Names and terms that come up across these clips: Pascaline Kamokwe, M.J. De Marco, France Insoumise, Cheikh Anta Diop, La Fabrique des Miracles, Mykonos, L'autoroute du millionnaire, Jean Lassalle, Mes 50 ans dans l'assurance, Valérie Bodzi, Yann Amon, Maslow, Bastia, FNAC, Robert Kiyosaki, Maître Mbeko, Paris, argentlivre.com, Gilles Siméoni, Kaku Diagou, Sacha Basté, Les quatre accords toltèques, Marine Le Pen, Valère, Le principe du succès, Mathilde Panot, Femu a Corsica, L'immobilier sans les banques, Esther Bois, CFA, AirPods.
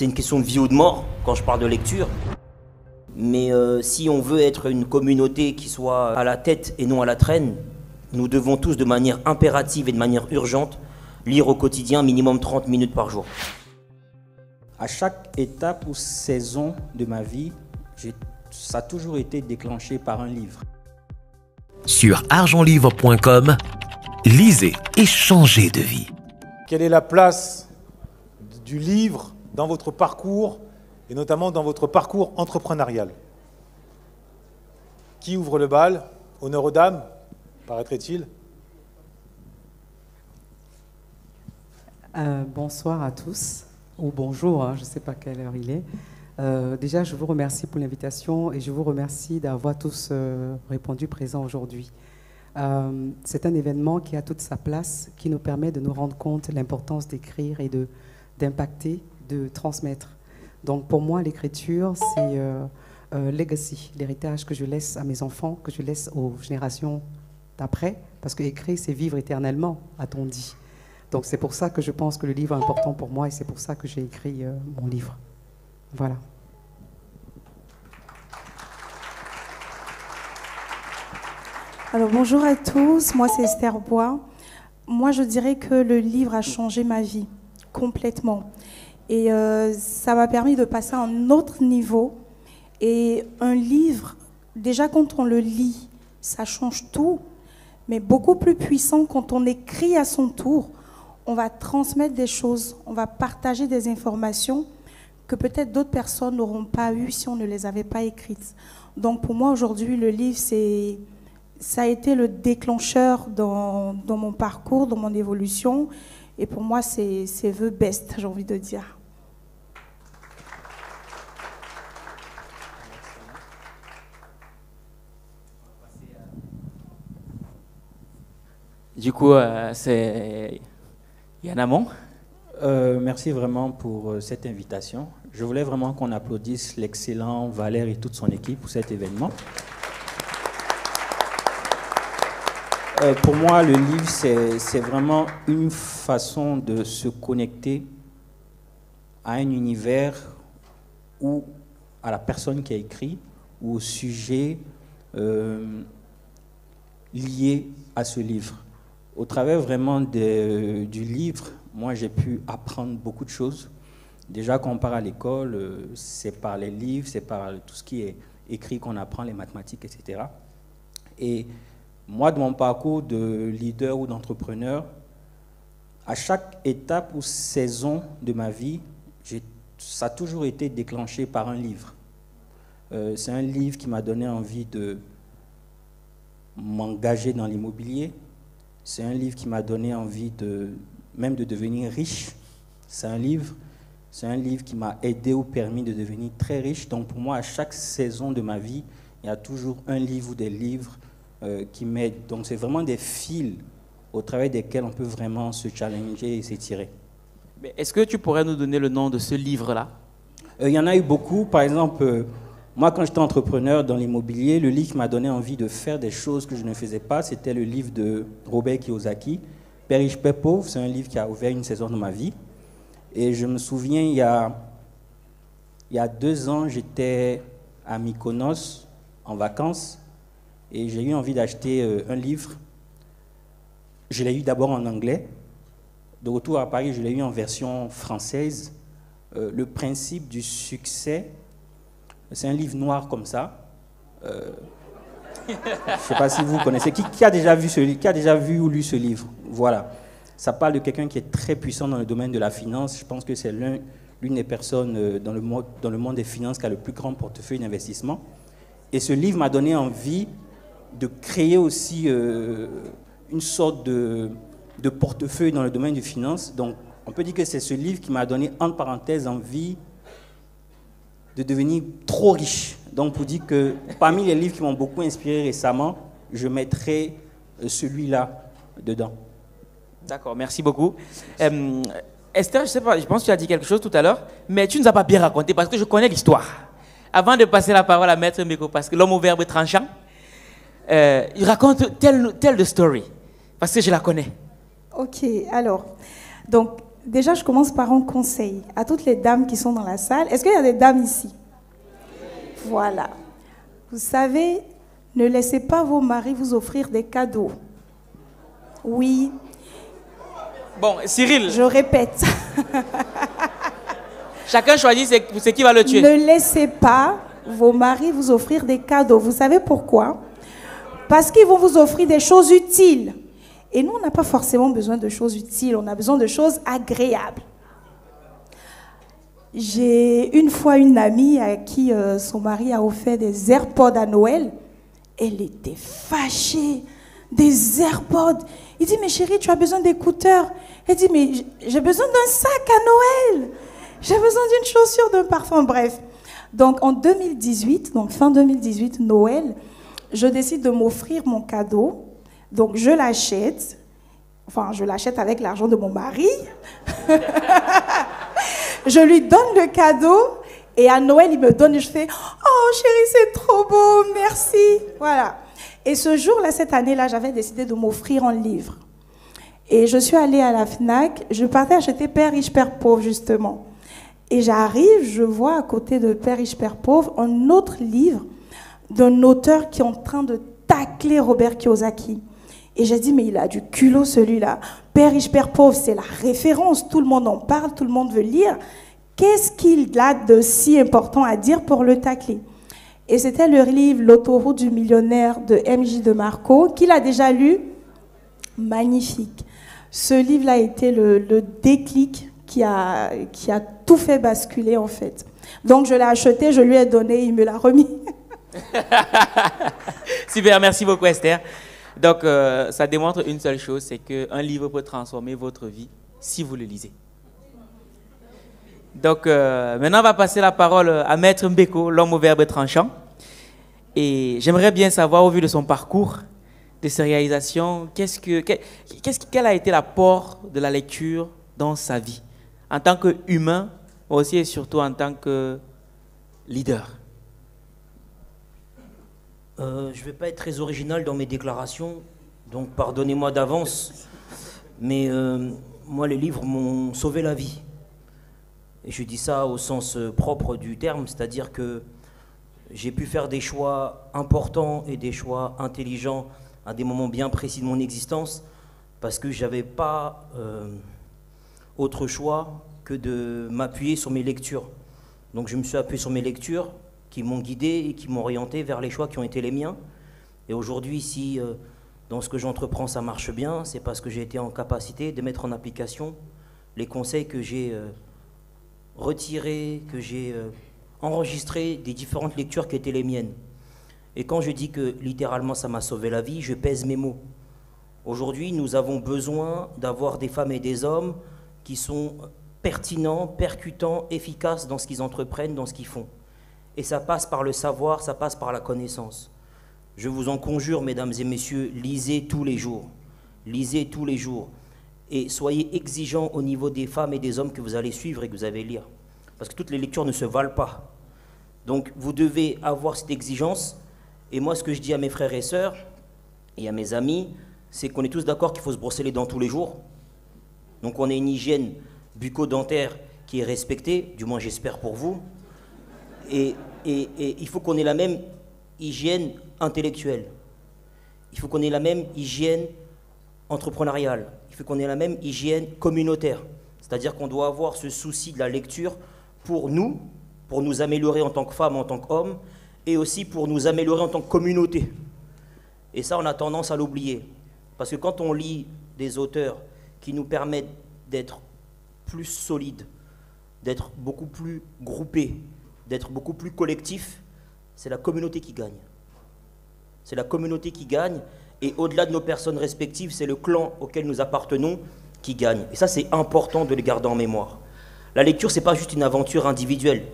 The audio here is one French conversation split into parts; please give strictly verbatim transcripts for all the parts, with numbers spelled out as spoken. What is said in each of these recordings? C'est une question de vie ou de mort quand je parle de lecture. Mais euh, si on veut être une communauté qui soit à la tête et non à la traîne, nous devons tous de manière impérative et de manière urgente lire au quotidien minimum trente minutes par jour. À chaque étape ou saison de ma vie, ça a toujours été déclenché par un livre. Sur argent livre point com, lisez et changez de vie. Quelle est la place du livre dans votre parcours et notamment dans votre parcours entrepreneurial? Qui ouvre le bal? Honneur aux dames, paraîtrait-il. Euh, bonsoir à tous, ou bonjour, hein, je ne sais pas quelle heure il est. Euh, déjà, je vous remercie pour l'invitation et je vous remercie d'avoir tous euh, répondu présent aujourd'hui. Euh, c'est un événement qui a toute sa place, qui nous permet de nous rendre compte de l'importance d'écrire et de, d'impacter, de transmettre. Donc pour moi, l'écriture, c'est euh, euh, legacy, l'héritage que je laisse à mes enfants, que je laisse aux générations d'après, parce que écrire, c'est vivre éternellement, a-t-on dit. Donc c'est pour ça que je pense que le livre est important pour moi et c'est pour ça que j'ai écrit euh, mon livre. Voilà. Alors bonjour à tous, moi c'est Esther Bois. Moi je dirais que le livre a changé ma vie complètement et euh, ça m'a permis de passer à un autre niveau. Et un livre, déjà quand on le lit, ça change tout, mais beaucoup plus puissant quand on écrit à son tour. On va transmettre des choses, on va partager des informations que peut-être d'autres personnes n'auront pas eues si on ne les avait pas écrites. Donc pour moi aujourd'hui, le livre, c'est, ça a été le déclencheur dans, dans mon parcours, dans mon évolution. Et pour moi, c'est the best, j'ai envie de dire. Du coup, euh, c'est Yann Amon. Euh, merci vraiment pour euh, cette invitation. Je voulais vraiment qu'on applaudisse l'excellent Valère et toute son équipe pour cet événement. Euh, pour moi, le livre, c'est vraiment une façon de se connecter à un univers ou à la personne qui a écrit ou au sujet euh, lié à ce livre. Au travers vraiment de, du livre, moi, j'ai pu apprendre beaucoup de choses. Déjà, quand on part à l'école, c'est par les livres, c'est par tout ce qui est écrit qu'on apprend, les mathématiques, et cetera. Et moi, de mon parcours de leader ou d'entrepreneur, à chaque étape ou saison de ma vie, ça a toujours été déclenché par un livre. Euh, c'est un livre qui m'a donné envie de m'engager dans l'immobilier. C'est un livre qui m'a donné envie de... même de devenir riche, c'est un livre, c'est un livre qui m'a aidé ou permis de devenir très riche. Donc pour moi, à chaque saison de ma vie, il y a toujours un livre ou des livres euh, qui m'aident. Donc c'est vraiment des fils au travers desquels on peut vraiment se challenger et s'étirer. Est-ce que tu pourrais nous donner le nom de ce livre-là? euh, Il y en a eu beaucoup. Par exemple, euh, moi quand j'étais entrepreneur dans l'immobilier, le livre qui m'a donné envie de faire des choses que je ne faisais pas, c'était le livre de Robert Kiyosaki, Père riche, père pauvre, c'est un livre qui a ouvert une saison de ma vie. Et je me souviens, il y a, il y a deux ans, j'étais à Mykonos en vacances et j'ai eu envie d'acheter euh, un livre. Je l'ai eu d'abord en anglais. De retour à Paris, je l'ai eu en version française. Euh, Le principe du succès, c'est un livre noir comme ça. Euh, je ne sais pas si vous connaissez. Qui, qui a déjà vu ce, qui a déjà vu ou lu ce livre? Voilà, ça parle de quelqu'un qui est très puissant dans le domaine de la finance. Je pense que c'est l'une un, des personnes dans le, monde, dans le monde des finances qui a le plus grand portefeuille d'investissement. Et ce livre m'a donné envie de créer aussi euh, une sorte de, de portefeuille dans le domaine des finances. Donc, on peut dire que c'est ce livre qui m'a donné, entre parenthèses, envie de devenir trop riche. Donc, pour dire que parmi les livres qui m'ont beaucoup inspiré récemment, je mettrai celui-là dedans. D'accord, merci beaucoup. Euh, Esther, je sais pas, je pense que tu as dit quelque chose tout à l'heure, mais tu ne nous as pas bien raconté parce que je connais l'histoire. Avant de passer la parole à Maître Mbeko, parce que l'homme au verbe tranchant, euh, il raconte telle, telle de story, parce que je la connais. Ok, alors, donc Déjà, je commence par un conseil à toutes les dames qui sont dans la salle. Est-ce qu'il y a des dames ici? Voilà. Vous savez, ne laissez pas vos maris vous offrir des cadeaux. Oui. Bon, Cyril. Je répète. Chacun choisit ce qui va le tuer. Ne laissez pas vos maris vous offrir des cadeaux. Vous savez pourquoi? Parce qu'ils vont vous offrir des choses utiles. Et nous, on n'a pas forcément besoin de choses utiles, on a besoin de choses agréables. J'ai une fois une amie à qui euh, son mari a offert des AirPods à Noël. Elle était fâchée. Des AirPods. Il dit, mais chérie, tu as besoin d'écouteurs. Elle dit, mais j'ai besoin d'un sac à Noël. J'ai besoin d'une chaussure, d'un parfum, bref. Donc en deux mille dix-huit, donc fin deux mille dix-huit, Noël, je décide de m'offrir mon cadeau. Donc je l'achète, enfin je l'achète avec l'argent de mon mari, je lui donne le cadeau et à Noël il me donne et je fais « Oh chérie c'est trop beau, merci !» Voilà. Et ce jour-là, cette année-là, j'avais décidé de m'offrir un livre. Et je suis allée à la FNAC, je partais acheter « Père riche, père pauvre » justement. Et j'arrive, je vois à côté de « Père riche, père pauvre » un autre livre d'un auteur qui est en train de tacler Robert Kiyosaki. Et j'ai dit, mais il a du culot celui-là. Père riche, père pauvre, c'est la référence. Tout le monde en parle, tout le monde veut lire. Qu'est-ce qu'il a de si important à dire pour le tacler? Et c'était le livre « L'autoroute du millionnaire » de M J. De Marco, qu'il a déjà lu. Magnifique. Ce livre-là a été le, le déclic qui a, qui a tout fait basculer, en fait. Donc, je l'ai acheté, je lui ai donné, il me l'a remis. Super, merci beaucoup, Esther. Donc, euh, ça démontre une seule chose, c'est qu'un livre peut transformer votre vie si vous le lisez. Donc, euh, maintenant, on va passer la parole à Maître Mbeko, l'homme au verbe tranchant. Et j'aimerais bien savoir, au vu de son parcours, de ses réalisations, qu'est-ce que, qu'est-ce, quel a été l'apport de la lecture dans sa vie, en tant qu'humain, mais aussi et surtout en tant que leader. Euh, je ne vais pas être très original dans mes déclarations, donc pardonnez-moi d'avance, mais euh, moi les livres m'ont sauvé la vie. Et je dis ça au sens propre du terme, c'est-à-dire que j'ai pu faire des choix importants et des choix intelligents à des moments bien précis de mon existence, parce que je n'avais pas euh, autre choix que de m'appuyer sur mes lectures. Donc je me suis appuyé sur mes lectures, qui m'ont guidé et qui m'ont orienté vers les choix qui ont été les miens. Et aujourd'hui, si euh, dans ce que j'entreprends, ça marche bien, c'est parce que j'ai été en capacité de mettre en application les conseils que j'ai euh, retirés, que j'ai euh, enregistrés des différentes lectures qui étaient les miennes. Et quand je dis que littéralement ça m'a sauvé la vie, je pèse mes mots. Aujourd'hui, nous avons besoin d'avoir des femmes et des hommes qui sont pertinents, percutants, efficaces dans ce qu'ils entreprennent, dans ce qu'ils font. Et ça passe par le savoir, ça passe par la connaissance. Je vous en conjure, mesdames et messieurs, lisez tous les jours. Lisez tous les jours. Et soyez exigeants au niveau des femmes et des hommes que vous allez suivre et que vous allez lire. Parce que toutes les lectures ne se valent pas. Donc vous devez avoir cette exigence. Et moi, ce que je dis à mes frères et sœurs, et à mes amis, c'est qu'on est tous d'accord qu'il faut se brosser les dents tous les jours. Donc on a une hygiène bucco-dentaire qui est respectée, du moins j'espère pour vous. Et, et, et il faut qu'on ait la même hygiène intellectuelle. Il faut qu'on ait la même hygiène entrepreneuriale. Il faut qu'on ait la même hygiène communautaire. C'est-à-dire qu'on doit avoir ce souci de la lecture pour nous, pour nous améliorer en tant que femmes, en tant qu'hommes, et aussi pour nous améliorer en tant que communauté. Et ça, on a tendance à l'oublier. Parce que quand on lit des auteurs qui nous permettent d'être plus solides, d'être beaucoup plus groupés, d'être beaucoup plus collectif, c'est la communauté qui gagne. C'est la communauté qui gagne, et au-delà de nos personnes respectives, c'est le clan auquel nous appartenons qui gagne. Et ça, c'est important de le garder en mémoire. La lecture, c'est pas juste une aventure individuelle,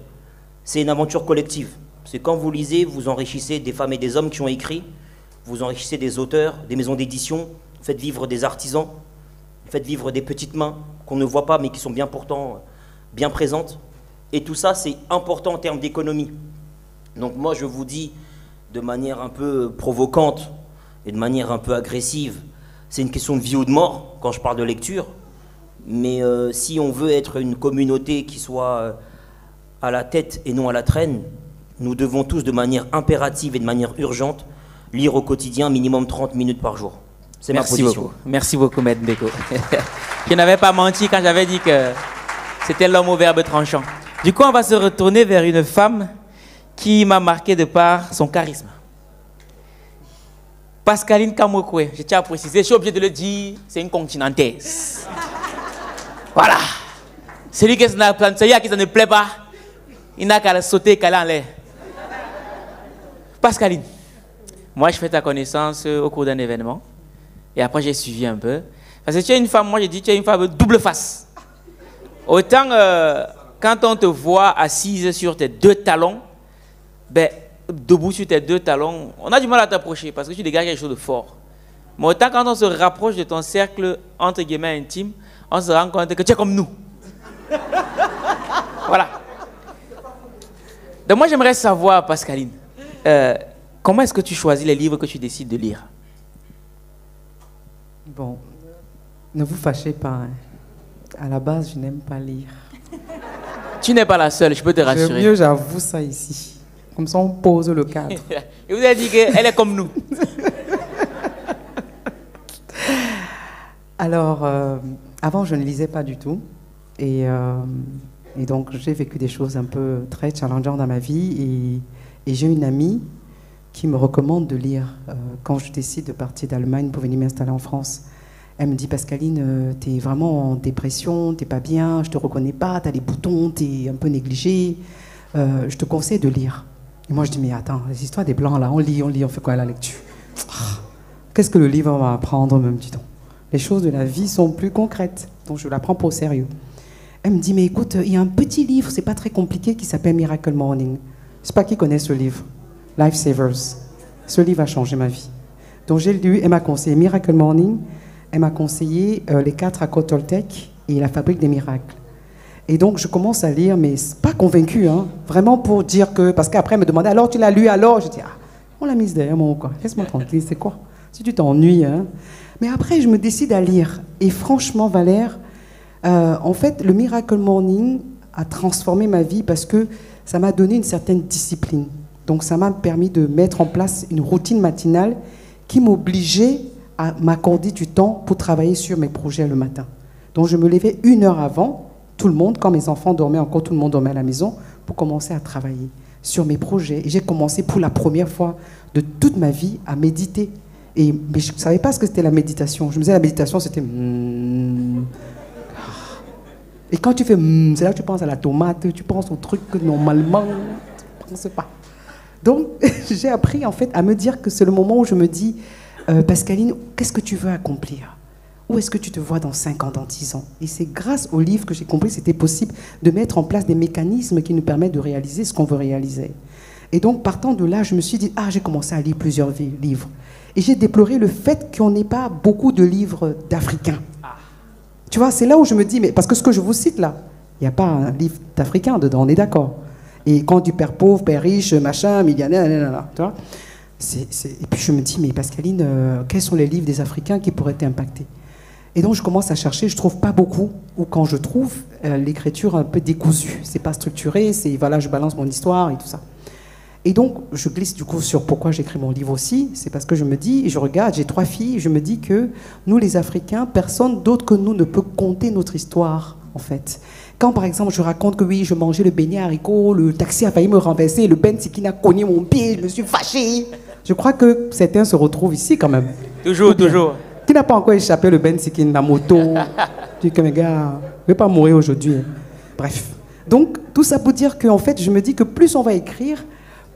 c'est une aventure collective. C'est quand vous lisez, vous enrichissez des femmes et des hommes qui ont écrit, vous enrichissez des auteurs, des maisons d'édition, vous faites vivre des artisans, vous faites vivre des petites mains qu'on ne voit pas, mais qui sont bien pourtant bien présentes. Et tout ça, c'est important en termes d'économie. Donc moi, je vous dis de manière un peu provocante et de manière un peu agressive, c'est une question de vie ou de mort quand je parle de lecture. Mais euh, si on veut être une communauté qui soit à la tête et non à la traîne, nous devons tous, de manière impérative et de manière urgente, lire au quotidien minimum trente minutes par jour. C'est ma position. Merci beaucoup. Merci beaucoup, Maître Mbeko. Je n'avais pas menti quand j'avais dit que c'était l'homme au verbe tranchant. Du coup, on va se retourner vers une femme qui m'a marqué de par son charisme. Pascaline Kamokwe, je tiens à préciser, je suis obligé de le dire, c'est une continentaise. Voilà. Celui qui s'en plaint, celui à qui ça ne plaît pas, il n'a qu'à la sauter, qu'à aller en l'air. Pascaline, moi je fais ta connaissance au cours d'un événement et après j'ai suivi un peu. Parce que tu es une femme, moi j'ai dit, tu es une femme double face. Autant euh, quand on te voit assise sur tes deux talons, ben, debout sur tes deux talons, on a du mal à t'approcher parce que tu dégages quelque chose de fort. Mais autant quand on se rapproche de ton cercle entre guillemets intime, on se rend compte que tu es comme nous. Voilà. Donc moi j'aimerais savoir, Pascaline, euh, comment est-ce que tu choisis les livres que tu décides de lire? Bon, ne vous fâchez pas. Hein. À la base, je n'aime pas lire. Tu n'es pas la seule, je peux te rassurer. Mieux, j'avoue ça ici. Comme ça, on pose le cadre. Et vous avez dit qu'elle est comme nous. Alors, euh, avant, je ne lisais pas du tout. Et, euh, et donc, j'ai vécu des choses un peu très challengeantes dans ma vie. Et, et j'ai une amie qui me recommande de lire. Euh, quand je décide de partir d'Allemagne pour venir m'installer en France, elle me dit, Pascaline, euh, t'es vraiment en dépression, t'es pas bien, je te reconnais pas, t'as des boutons, t'es un peu négligée. Euh, je te conseille de lire. Et moi, je dis, mais attends, les histoires des Blancs, là, on lit, on lit, on fait quoi à la lecture? Ah, qu'est-ce que le livre va apprendre, même, dis donc? Les choses de la vie sont plus concrètes, donc je la prends pas au sérieux. Elle me dit, mais écoute, il euh, y a un petit livre, c'est pas très compliqué, qui s'appelle Miracle Morning. Je sais pas qui connaît ce livre, Life Savers. Ce livre a changé ma vie. Donc j'ai lu, elle m'a conseillé Miracle Morning, elle m'a conseillé euh, Les quatre accords toltèques et La Fabrique des Miracles. Et donc, je commence à lire, mais pas convaincue, hein, vraiment pour dire que... Parce qu'après, elle me demandait, alors tu l'as lu, alors? Je dis, ah, on l'a mise derrière moi ou quoi? Laisse-moi tranquille, c'est quoi? Si tu t'ennuies, hein. Mais après, je me décide à lire. Et franchement, Valère, euh, en fait, le Miracle Morning a transformé ma vie parce que ça m'a donné une certaine discipline. Donc, ça m'a permis de mettre en place une routine matinale qui m'obligeait à m'accorder du temps pour travailler sur mes projets le matin. Donc, je me levais une heure avant... Tout le monde, quand mes enfants dormaient encore, tout le monde dormait à la maison pour commencer à travailler sur mes projets. Et j'ai commencé pour la première fois de toute ma vie à méditer. Et, mais je ne savais pas ce que c'était la méditation. Je me disais la méditation, c'était... Et quand tu fais... C'est là que tu penses à la tomate, tu penses au truc que normalement tu ne penses pas. Donc j'ai appris en fait à me dire que c'est le moment où je me dis, euh, Pascaline, qu'est-ce que tu veux accomplir? Où est-ce que tu te vois dans cinq ans, dans dix ans? Et c'est grâce au livre que j'ai compris que c'était possible de mettre en place des mécanismes qui nous permettent de réaliser ce qu'on veut réaliser. Et donc, partant de là, je me suis dit, ah, j'ai commencé à lire plusieurs livres. Et j'ai déploré le fait qu'on n'ait pas beaucoup de livres d'Africains. Ah. Tu vois, c'est là où je me dis, mais parce que ce que je vous cite là, il n'y a pas un livre d'Africain dedans, on est d'accord. Et quand du père pauvre, père riche, machin, millionnaire, là, là, là, tu vois. C'est, c'est... Et puis je me dis, mais Pascaline, euh, quels sont les livres des Africains qui pourraient t'impacter? Et donc, je commence à chercher, je ne trouve pas beaucoup, ou quand je trouve, euh, l'écriture est un peu décousue. Ce n'est pas structuré, c'est voilà, je balance mon histoire et tout ça. Et donc, je glisse du coup sur pourquoi j'écris mon livre aussi. C'est parce que je me dis, je regarde, j'ai trois filles, je me dis que nous, les Africains, personne d'autre que nous ne peut conter notre histoire, en fait. Quand, par exemple, je raconte que oui, je mangeais le beignet à haricots, le taxi a failli me renverser, le Ben Sikina a cogné mon pied, je me suis fâchée. Je crois que certains se retrouvent ici quand même. Toujours, toujours. Qui n'a pas encore échappé le Ben Sikine, la moto? Je dis que mes gars, je ne vais pas mourir aujourd'hui. Bref. Donc, tout ça pour dire qu'en fait, je me dis que plus on va écrire,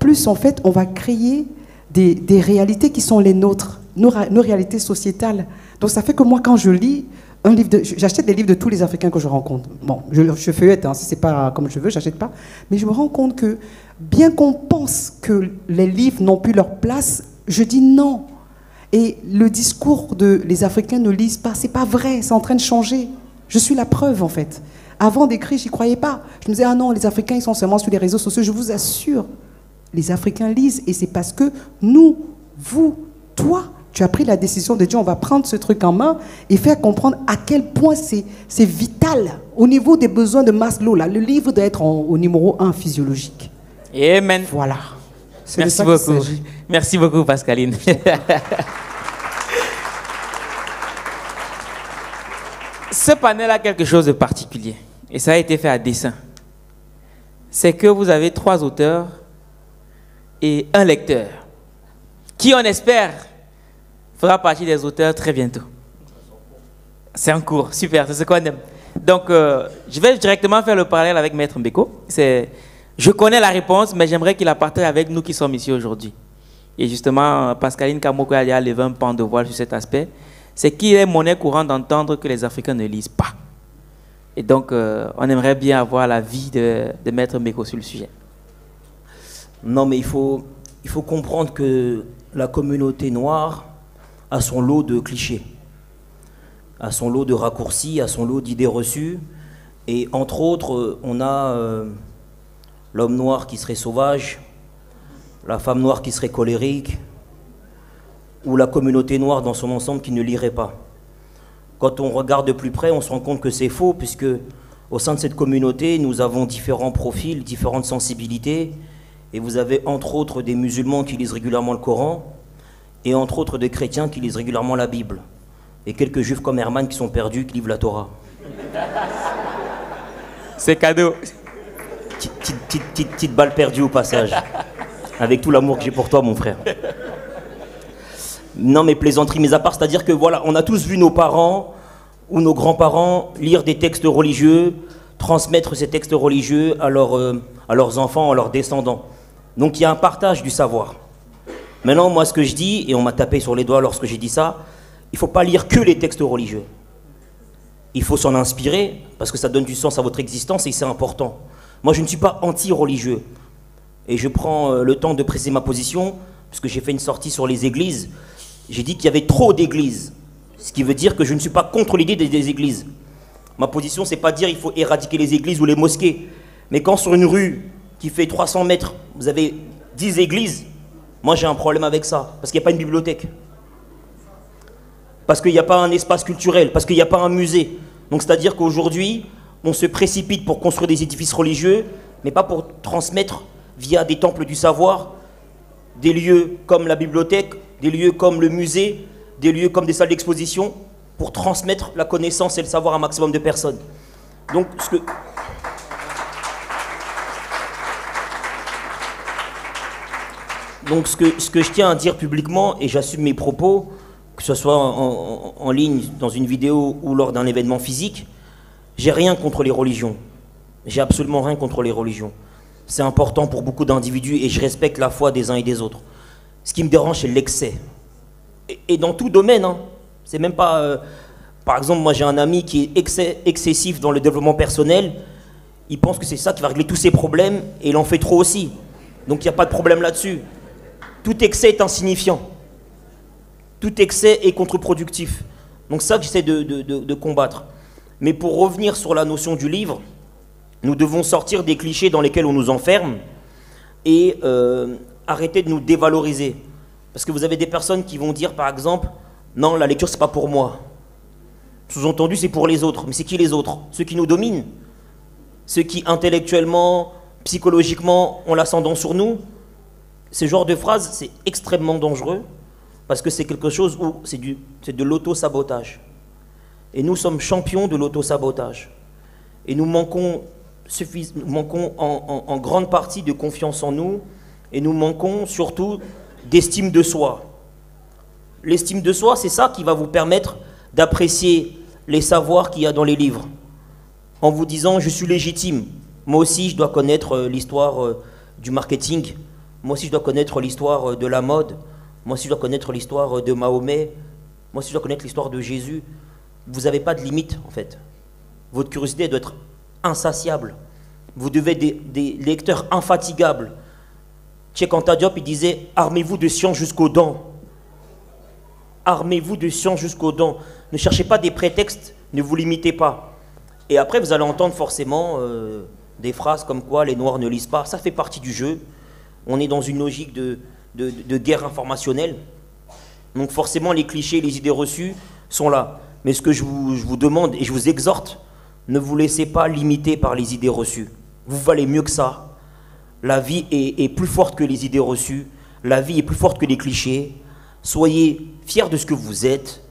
plus en fait, on va créer des, des réalités qui sont les nôtres, nos, nos réalités sociétales. Donc, ça fait que moi, quand je lis un livre, de, j'achète des livres de tous les Africains que je rencontre. Bon, je, je feuillette, hein, si ce n'est pas comme je veux, je n'achète pas. Mais je me rends compte que, bien qu'on pense que les livres n'ont plus leur place, je dis non. Et le discours de « les Africains ne lisent pas », c'est pas vrai, c'est en train de changer. Je suis la preuve, en fait. Avant d'écrire, j'y croyais pas. Je me disais « ah non, les Africains, ils sont seulement sur les réseaux sociaux ». Je vous assure, les Africains lisent, et c'est parce que nous, vous, toi, Tu as pris la décision de dire on va prendre ce truc en main et faire comprendre à quel point c'est vital au niveau des besoins de Maslow. Là, le livre doit être en, au numéro un physiologique. Amen. Voilà. Merci beaucoup. Merci beaucoup, Pascaline. Ce panel a quelque chose de particulier et ça a été fait à dessein. C'est que vous avez trois auteurs et un lecteur qui, on espère, fera partie des auteurs très bientôt. C'est en cours, super, c'est ce qu'on aime. Donc, euh, je vais directement faire le parallèle avec Maître Mbeko. Je connais la réponse, mais j'aimerais qu'il la partage avec nous qui sommes ici aujourd'hui. Et justement, Pascaline Kamokwe a levé un pan de voile sur cet aspect. C'est qu'il est monnaie courante d'entendre que les Africains ne lisent pas. Et donc, euh, on aimerait bien avoir l'avis de, de Maître Mbeko sur le sujet. Non, mais il faut, il faut comprendre que la communauté noire à son lot de clichés, à son lot de raccourcis, à son lot d'idées reçues. Et entre autres, on a euh, l'homme noir qui serait sauvage, la femme noire qui serait colérique, ou la communauté noire dans son ensemble qui ne lirait pas. Quand on regarde de plus près, on se rend compte que c'est faux, puisque au sein de cette communauté, nous avons différents profils, différentes sensibilités, et vous avez entre autres des musulmans qui lisent régulièrement le Coran, et entre autres des chrétiens qui lisent régulièrement la Bible, et quelques juifs comme Herman qui sont perdus, qui livrent la Torah. C'est cadeau. Petite balle perdue au passage, avec tout l'amour que j'ai pour toi, mon frère. Non, mais plaisanterie, mais à part, c'est-à-dire que voilà, on a tous vu nos parents ou nos grands-parents lire des textes religieux, transmettre ces textes religieux à, leur, euh, à leurs enfants, à leurs descendants. Donc il y a un partage du savoir. Maintenant, moi, ce que je dis, et on m'a tapé sur les doigts lorsque j'ai dit ça, il ne faut pas lire que les textes religieux. Il faut s'en inspirer, parce que ça donne du sens à votre existence et c'est important. Moi, je ne suis pas anti-religieux. Et je prends le temps de préciser ma position, parce que j'ai fait une sortie sur les églises. J'ai dit qu'il y avait trop d'églises. Ce qui veut dire que je ne suis pas contre l'idée des églises. Ma position, c'est pas dire qu'il faut éradiquer les églises ou les mosquées. Mais quand sur une rue qui fait trois cents mètres, vous avez dix églises, moi, j'ai un problème avec ça, parce qu'il n'y a pas une bibliothèque. Parce qu'il n'y a pas un espace culturel, parce qu'il n'y a pas un musée. Donc, c'est-à-dire qu'aujourd'hui, on se précipite pour construire des édifices religieux, mais pas pour transmettre via des temples du savoir, des lieux comme la bibliothèque, des lieux comme le musée, des lieux comme des salles d'exposition, pour transmettre la connaissance et le savoir à un maximum de personnes. Donc, ce que... Donc ce que, ce que je tiens à dire publiquement, et j'assume mes propos, que ce soit en, en, en ligne, dans une vidéo ou lors d'un événement physique, j'ai rien contre les religions. J'ai absolument rien contre les religions. C'est important pour beaucoup d'individus et je respecte la foi des uns et des autres. Ce qui me dérange, c'est l'excès. Et, et dans tout domaine, hein. C'est même pas... Euh, par exemple, moi j'ai un ami qui est ex excessif dans le développement personnel, il pense que c'est ça qui va régler tous ses problèmes et il en fait trop aussi. Donc il n'y a pas de problème là-dessus. Tout excès est insignifiant. Tout excès est contre-productif. Donc ça que j'essaie de, de, de, de combattre. Mais pour revenir sur la notion du livre, nous devons sortir des clichés dans lesquels on nous enferme et euh, arrêter de nous dévaloriser. Parce que vous avez des personnes qui vont dire, par exemple, « Non, la lecture, c'est pas pour moi. » Sous-entendu, c'est pour les autres. Mais c'est qui les autres? Ceux qui nous dominent? Ceux qui, intellectuellement, psychologiquement, ont l'ascendant sur nous? Ce genre de phrase, c'est extrêmement dangereux parce que c'est quelque chose où c'est de l'auto-sabotage. Et nous sommes champions de l'auto-sabotage. Et nous manquons, suffis, manquons en, en, en grande partie de confiance en nous et nous manquons surtout d'estime de soi. L'estime de soi, c'est ça qui va vous permettre d'apprécier les savoirs qu'il y a dans les livres. En vous disant, je suis légitime. Moi aussi, je dois connaître l'histoire du marketing. Moi aussi, je dois connaître l'histoire de la mode. Moi aussi, je dois connaître l'histoire de Mahomet. Moi aussi, je dois connaître l'histoire de Jésus. Vous n'avez pas de limite, en fait. Votre curiosité doit être insatiable. Vous devez des, des lecteurs infatigables. Cheikh Anta Diop, il disait, armez-vous de science jusqu'aux dents. Armez-vous de science jusqu'aux dents. Ne cherchez pas des prétextes, ne vous limitez pas. Et après, vous allez entendre forcément euh, des phrases comme quoi les Noirs ne lisent pas. Ça fait partie du jeu. On est dans une logique de, de, de guerre informationnelle. Donc forcément, les clichés, les idées reçues sont là. Mais ce que je vous, je vous demande et je vous exhorte, ne vous laissez pas limiter par les idées reçues. Vous valez mieux que ça. La vie est, est plus forte que les idées reçues. La vie est plus forte que les clichés. Soyez fiers de ce que vous êtes.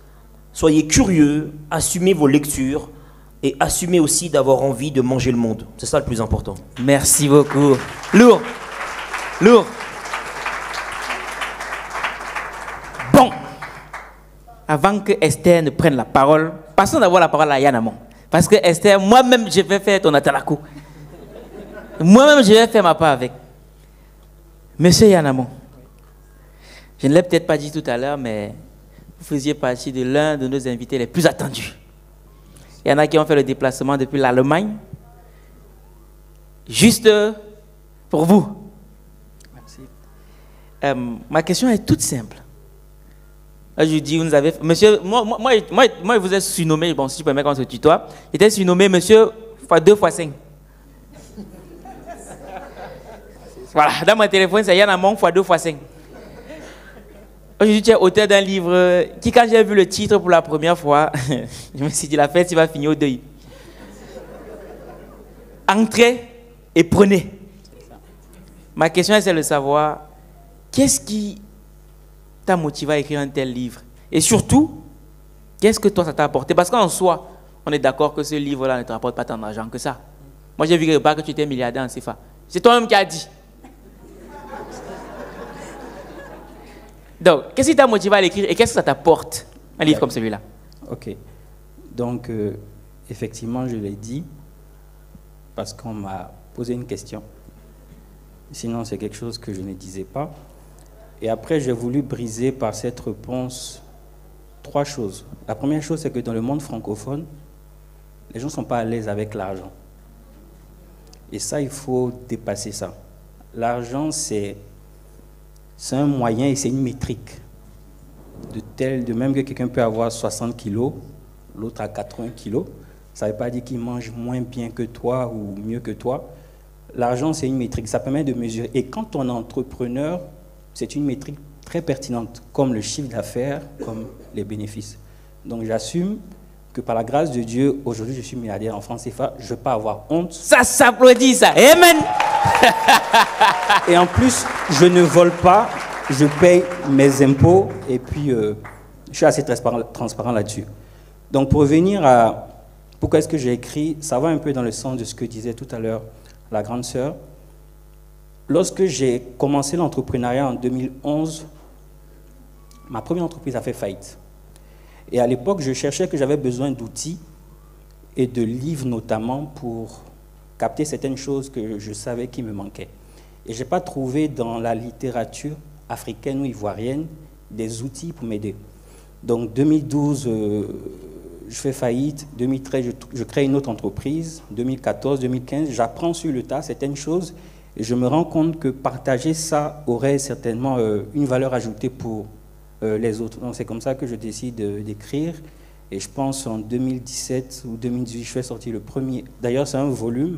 Soyez curieux. Assumez vos lectures. Et assumez aussi d'avoir envie de manger le monde. C'est ça le plus important. Merci beaucoup. Lourd. Lourd. Bon. Avant que Esther ne prenne la parole, passons d'avoir la parole à Yann Amon. Parce que Esther, moi-même, je vais faire ton atalakou. Moi-même, je vais faire ma part avec. Monsieur Yann Amon, je ne l'ai peut-être pas dit tout à l'heure, mais vous faisiez partie de l'un de nos invités les plus attendus. Il y en a qui ont fait le déplacement depuis l'Allemagne, juste pour vous. Merci. Euh, ma question est toute simple. Là, je dis, vous nous avez... Monsieur, moi, moi, moi, moi, je vous ai surnommé, bon, si je peux me se tutoie, j'étais surnommé Monsieur fois deux fois cinq. Voilà, dans mon téléphone, c'est Yann Amon fois deux fois cinq. Aujourd'hui, tu es auteur d'un livre qui, quand j'ai vu le titre pour la première fois, je me suis dit, la fête, il va finir au deuil. Entrez et prenez. Ma question, c'est de savoir, qu'est-ce qui t'a motivé à écrire un tel livre? Et surtout, qu'est-ce que toi, ça t'a apporté? Parce qu'en soi, on est d'accord que ce livre-là ne te rapporte pas tant d'argent que ça. Moi, j'ai vu quelque part que tu étais milliardaire en C F A. C'est toi-même qui as dit. Donc, qu'est-ce qui t'a motivé à l'écrire et qu'est-ce que ça t'apporte, un livre comme celui-là? Ok. Donc, euh, effectivement, je l'ai dit parce qu'on m'a posé une question. Sinon, c'est quelque chose que je ne disais pas. Et après, j'ai voulu briser par cette réponse trois choses. La première chose, c'est que dans le monde francophone, les gens ne sont pas à l'aise avec l'argent. Et ça, il faut dépasser ça. L'argent, c'est... C'est un moyen et c'est une métrique. De, tel, de même que quelqu'un peut avoir soixante kilos, l'autre à quatre-vingts kilos, ça ne veut pas dire qu'il mange moins bien que toi ou mieux que toi. L'argent, c'est une métrique, ça permet de mesurer. Et quand on est entrepreneur, c'est une métrique très pertinente, comme le chiffre d'affaires, comme les bénéfices. Donc j'assume que par la grâce de Dieu, aujourd'hui je suis milliardaire en France C F A, je ne vais pas avoir honte. Ça s'applaudit, ça. Amen. Et en plus, je ne vole pas, je paye mes impôts et puis euh, je suis assez transparent, transparent là-dessus. Donc pour revenir à pourquoi est-ce que j'ai écrit, ça va un peu dans le sens de ce que disait tout à l'heure la grande sœur. Lorsque j'ai commencé l'entrepreneuriat en deux mille onze, ma première entreprise a fait faillite. Et à l'époque, je cherchais que j'avais besoin d'outils et de livres notamment pour capter certaines choses que je savais qui me manquaient. Et je n'ai pas trouvé dans la littérature africaine ou ivoirienne des outils pour m'aider. Donc deux mille douze, euh, je fais faillite, deux mille treize, je, je crée une autre entreprise, deux mille quatorze, deux mille quinze, j'apprends sur le tas certaines choses et je me rends compte que partager ça aurait certainement euh, une valeur ajoutée pour euh, les autres. Donc c'est comme ça que je décide euh, d'écrire. Et je pense en deux mille dix-sept ou deux mille dix-huit, je fais sortir le premier. D'ailleurs, c'est un volume.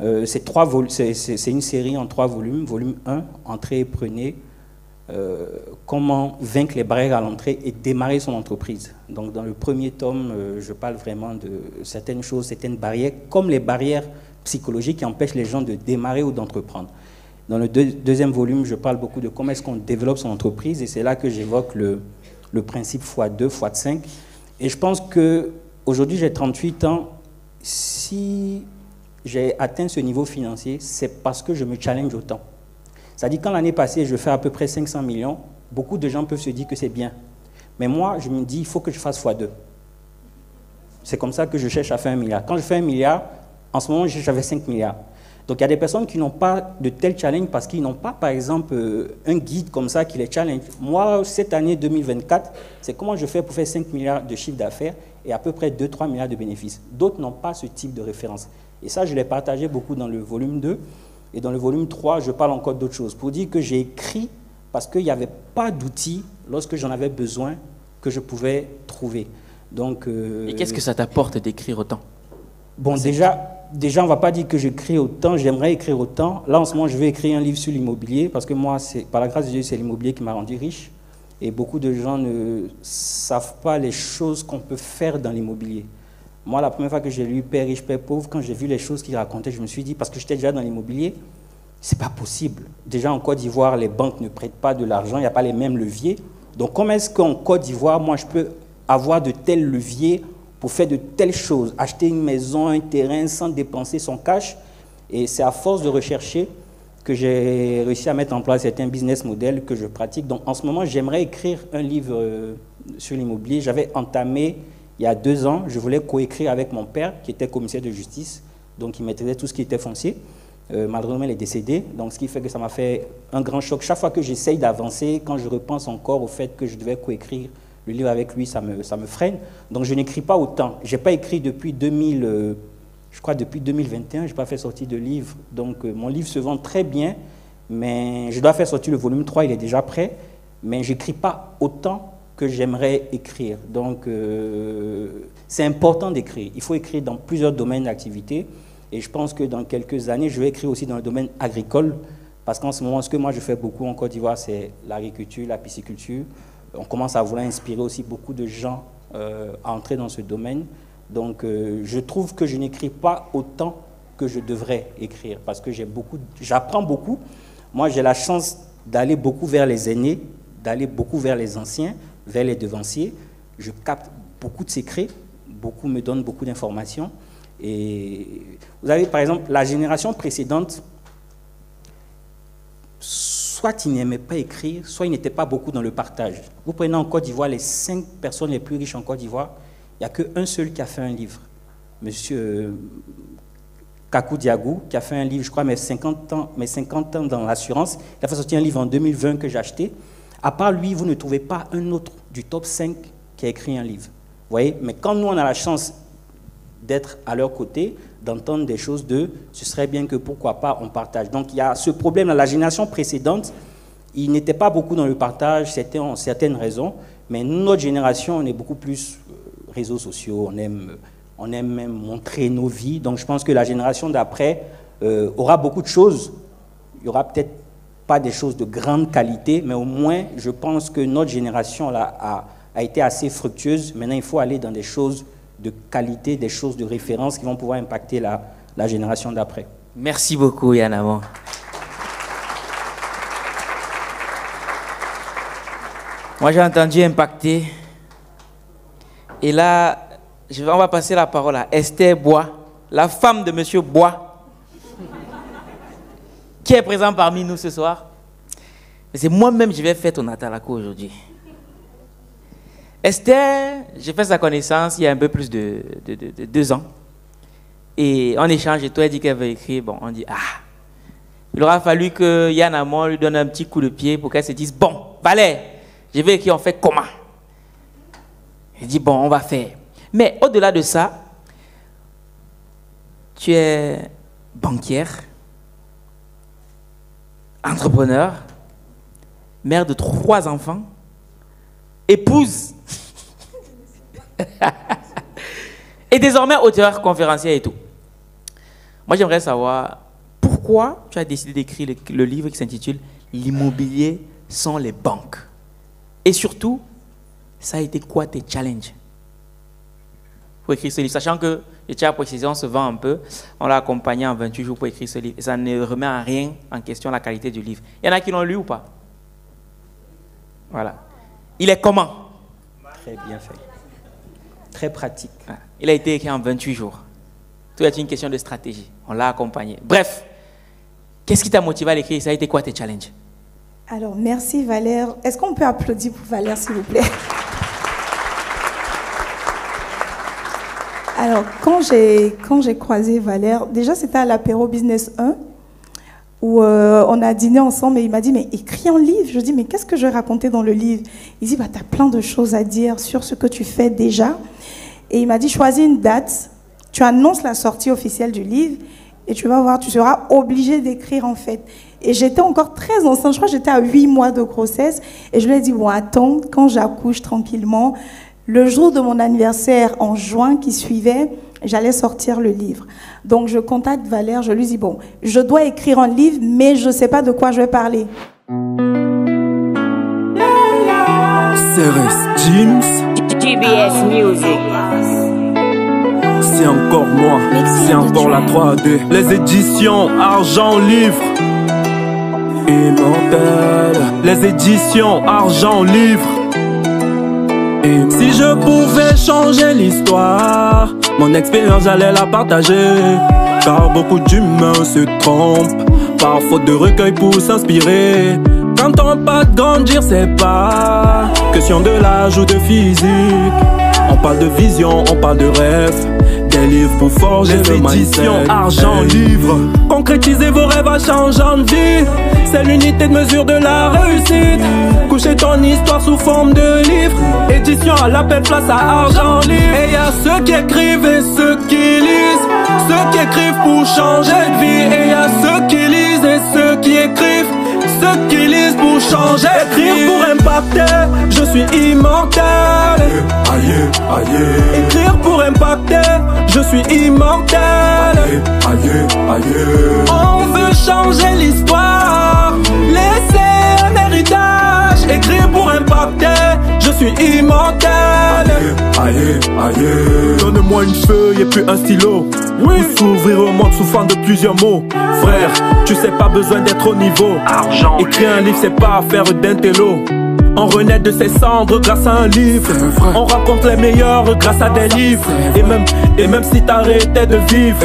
Euh, c'est trois vol- c'est, c'est, c'est une série en trois volumes. Volume un, Entrez et prenez. Euh, comment vaincre les barrières à l'entrée et démarrer son entreprise. Donc, dans le premier tome, euh, je parle vraiment de certaines choses, certaines barrières, comme les barrières psychologiques qui empêchent les gens de démarrer ou d'entreprendre. Dans le deux, deuxième volume, je parle beaucoup de comment est-ce qu'on développe son entreprise. Et c'est là que j'évoque le, le principe fois deux, fois cinq. Et je pense qu'aujourd'hui, j'ai trente-huit ans. Si j'ai atteint ce niveau financier, c'est parce que je me challenge autant. C'est-à-dire, quand l'année passée, je fais à peu près cinq cents millions, beaucoup de gens peuvent se dire que c'est bien. Mais moi, je me dis, il faut que je fasse fois deux. C'est comme ça que je cherche à faire un milliard. Quand je fais un milliard, en ce moment, j'avais cinq milliards. Donc, il y a des personnes qui n'ont pas de tels challenges parce qu'ils n'ont pas, par exemple, un guide comme ça qui les challenge. Moi, cette année deux mille vingt-quatre, c'est comment je fais pour faire cinq milliards de chiffre d'affaires et à peu près deux à trois milliards de bénéfices. D'autres n'ont pas ce type de référence. Et ça, je l'ai partagé beaucoup dans le volume deux. Et dans le volume trois, je parle encore d'autres choses. Pour dire que j'ai écrit parce qu'il n'y avait pas d'outils lorsque j'en avais besoin que je pouvais trouver. Donc, euh... Et qu'est-ce que ça t'apporte d'écrire autant? Bon, déjà... Déjà, on ne va pas dire que j'écris autant, j'aimerais écrire autant. Là, en ce moment, je vais écrire un livre sur l'immobilier, parce que moi, par la grâce de Dieu, c'est l'immobilier qui m'a rendu riche. Et beaucoup de gens ne savent pas les choses qu'on peut faire dans l'immobilier. Moi, la première fois que j'ai lu « Père riche, père pauvre », quand j'ai vu les choses qu'il racontait, je me suis dit, parce que j'étais déjà dans l'immobilier, c'est pas possible. Déjà en Côte d'Ivoire, les banques ne prêtent pas de l'argent, il n'y a pas les mêmes leviers. Donc comment est-ce qu'en Côte d'Ivoire, moi, je peux avoir de tels leviers pour faire de telles choses, acheter une maison, un terrain sans dépenser son cash? Et c'est à force de rechercher que j'ai réussi à mettre en place certains business models que je pratique. Donc en ce moment, j'aimerais écrire un livre sur l'immobilier. J'avais entamé, il y a deux ans, je voulais coécrire avec mon père, qui était commissaire de justice, donc il maîtrisait tout ce qui était foncier. Euh, malheureusement, il est décédé, donc ce qui fait que ça m'a fait un grand choc. Chaque fois que j'essaye d'avancer, quand je repense encore au fait que je devais coécrire le livre avec lui, ça me, ça me freine. Donc je n'écris pas autant. Je n'ai pas écrit depuis deux mille... Euh, Je crois depuis deux mille vingt et un, je n'ai pas fait sortir de livre. Donc, euh, mon livre se vend très bien, mais je dois faire sortir le volume trois, il est déjà prêt. Mais je n'écris pas autant que j'aimerais écrire. Donc, euh, c'est important d'écrire. Il faut écrire dans plusieurs domaines d'activité. Et je pense que dans quelques années, je vais écrire aussi dans le domaine agricole. Parce qu'en ce moment, ce que moi je fais beaucoup en Côte d'Ivoire, c'est l'agriculture, la pisciculture. On commence à vouloir inspirer aussi beaucoup de gens euh, à entrer dans ce domaine. Donc, euh, je trouve que je n'écris pas autant que je devrais écrire parce que j'ai beaucoup, j'apprends beaucoup. Moi, j'ai la chance d'aller beaucoup vers les aînés, d'aller beaucoup vers les anciens, vers les devanciers. Je capte beaucoup de secrets, beaucoup me donnent beaucoup d'informations. Et vous avez, par exemple, la génération précédente, soit ils n'aimaient pas écrire, soit ils n'étaient pas beaucoup dans le partage. Vous prenez en Côte d'Ivoire les cinq personnes les plus riches en Côte d'Ivoire, il n'y a qu'un seul qui a fait un livre, Monsieur Kaku Diagou, qui a fait un livre, je crois, Mes cinquante ans, mes cinquante ans dans l'assurance. Il a fait sortir un livre en deux mille vingt que j'ai acheté. À part lui, vous ne trouvez pas un autre du top cinq qui a écrit un livre. Vous voyez? Mais quand nous, on a la chance d'être à leur côté, d'entendre des choses d'eux, ce serait bien que, pourquoi pas, on partage. Donc, il y a ce problème là. La génération précédente, ils n'étaient pas beaucoup dans le partage, c'était en certaines raisons. Mais notre génération, on est beaucoup plus... réseaux sociaux, on aime, on aime même montrer nos vies. Donc je pense que la génération d'après euh, aura beaucoup de choses. Il n'y aura peut-être pas des choses de grande qualité, mais au moins, je pense que notre génération là, a, a été assez fructueuse. Maintenant, il faut aller dans des choses de qualité, des choses de référence qui vont pouvoir impacter la, la génération d'après. Merci beaucoup, Yann Amon. Moi, j'ai entendu impacter. Et là, je vais, on va passer la parole à Esther Bois, la femme de Monsieur Bois, qui est présent parmi nous ce soir. C'est moi-même, je vais faire ton atalako aujourd'hui. Esther, j'ai fait sa connaissance il y a un peu plus de, de, de, de deux ans. Et en échange, et toi, elle dit qu'elle veut écrire. Bon, on dit, ah, il aura fallu que Yann Amon lui donne un petit coup de pied pour qu'elle se dise, bon, Valère, je vais écrire, on fait comment? Il dit, bon, on va faire. Mais au-delà de ça, tu es banquière, entrepreneur, mère de trois enfants, épouse, et désormais auteur, conférencière et tout. Moi, j'aimerais savoir pourquoi tu as décidé d'écrire le, le livre qui s'intitule « L'immobilier sans les banques ». Et surtout, ça a été quoi tes challenges pour écrire ce livre? Sachant que, je tiens à préciser, on se vend un peu. On l'a accompagné en vingt-huit jours pour écrire ce livre. Et ça ne remet en rien en question la qualité du livre. Il y en a qui l'ont lu ou pas? Voilà. Il est comment? Très bien fait. Très pratique. Il a été écrit en vingt-huit jours. Tout est une question de stratégie. On l'a accompagné. Bref, qu'est-ce qui t'a motivé à l'écrire? Ça a été quoi tes challenges? Alors, merci Valère. Est-ce qu'on peut applaudir pour Valère, s'il vous plaît? Alors, quand j'ai quand j'ai croisé Valère, déjà c'était à l'apéro Business un, où euh, on a dîné ensemble et il m'a dit, mais écris un livre. Je dis, mais qu'est-ce que je vais raconter dans le livre? Il dit, bah, tu as plein de choses à dire sur ce que tu fais déjà. Et il m'a dit, choisis une date, tu annonces la sortie officielle du livre et tu vas voir, tu seras obligé d'écrire en fait. Et j'étais encore très enceinte, je crois que j'étais à huit mois de grossesse et je lui ai dit, bon, attends, quand j'accouche tranquillement, le jour de mon anniversaire, en juin qui suivait, j'allais sortir le livre. Donc je contacte Valère, je lui dis, bon, je dois écrire un livre, mais je ne sais pas de quoi je vais parler. La la. m'intéresse. James T B S Music. C'est encore moi, c'est encore la trois D. Les éditions Argent Livre Immortel. Les éditions Argent Livre. Si je pouvais changer l'histoire, mon expérience j'allais la partager. Car beaucoup d'humains se trompent par faute de recueil pour s'inspirer. T'entends pas de grandir, c'est pas question de l'âge ou de physique. On parle de vision, on parle de rêve. Des livres pour forger le mindset. Les éditions Argent Livre. Concrétisez vos rêves à changeant de vie. C'est l'unité de mesure de la réussite. Couchez ton histoire sous forme de livre. Édition à l'appel, place à Argent Livre. Et y'a ceux qui écrivent et ceux qui lisent. Ceux qui écrivent pour changer de vie. Et y'a ceux qui lisent et ceux qui écrivent. Ceux qui lisent pour changer, écrire pour impacter, je suis immortel. Aïe, aïe. Écrire pour impacter, je suis immortel. Aïe, aïe. On veut changer l'histoire, laisser un héritage. Écrire pour impacter, je suis immortel. Aïe, aïe. Donne-moi une feuille et puis un stylo. Oui. S'ouvrir au monde souffrant de plusieurs mots. Frère, tu sais pas besoin d'être au niveau. Argent. Écrire un livre c'est pas affaire d'intello. On renaît de ses cendres grâce à un livre. On raconte les meilleurs grâce à des livres. Et même, et même si t'arrêtais de vivre,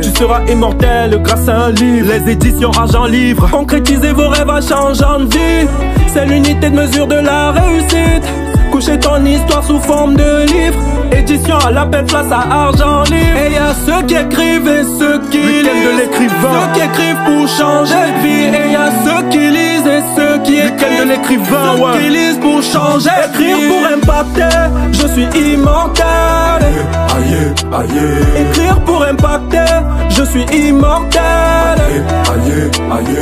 tu seras immortel grâce à un livre. Les éditions Argent Livre. Concrétisez vos rêves à changeant de vie. C'est l'unité de mesure de la réussite. Couchez ton histoire sous forme de livre. Édition à l'appel, place à Argent Livre. Et y'a ceux qui écrivent et ceux qui lisent. Ceux qui écrivent pour changer de vie. Et y'a ceux qui lisent et ceux qui écrivent. Ceux qui lisent pour changer de vie. Écrire pour impacter, je suis immortel. Aïe, aïe. Écrire pour impacter, je suis immortel. Aïe, aïe.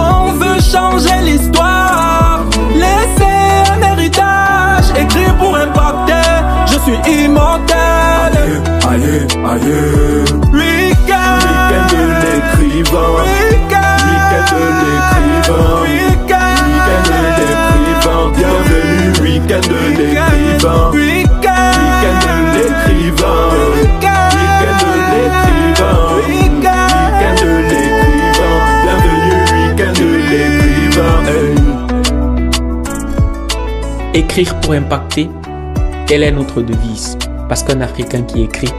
On veut changer l'histoire, laisser un héritage. Écrire pour impacter, je suis immortel. Aïe, aïe. Weekend, weekend de l'écrivain. Weekend, weekend de l'écrivain. Weekend, weekend de l'écrivain. Bienvenue, weekend de l'écrivain. Weekend, weekend de l'écrivain. Weekend de l'écrivain. Weekend de l'écrivain. Bienvenue, weekend de l'écrivain. Écrire pour impacter. Telle est notre devise, parce qu'un Africain qui écrit,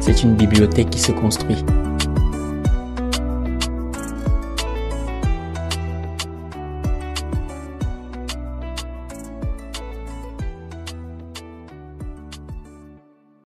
c'est une bibliothèque qui se construit.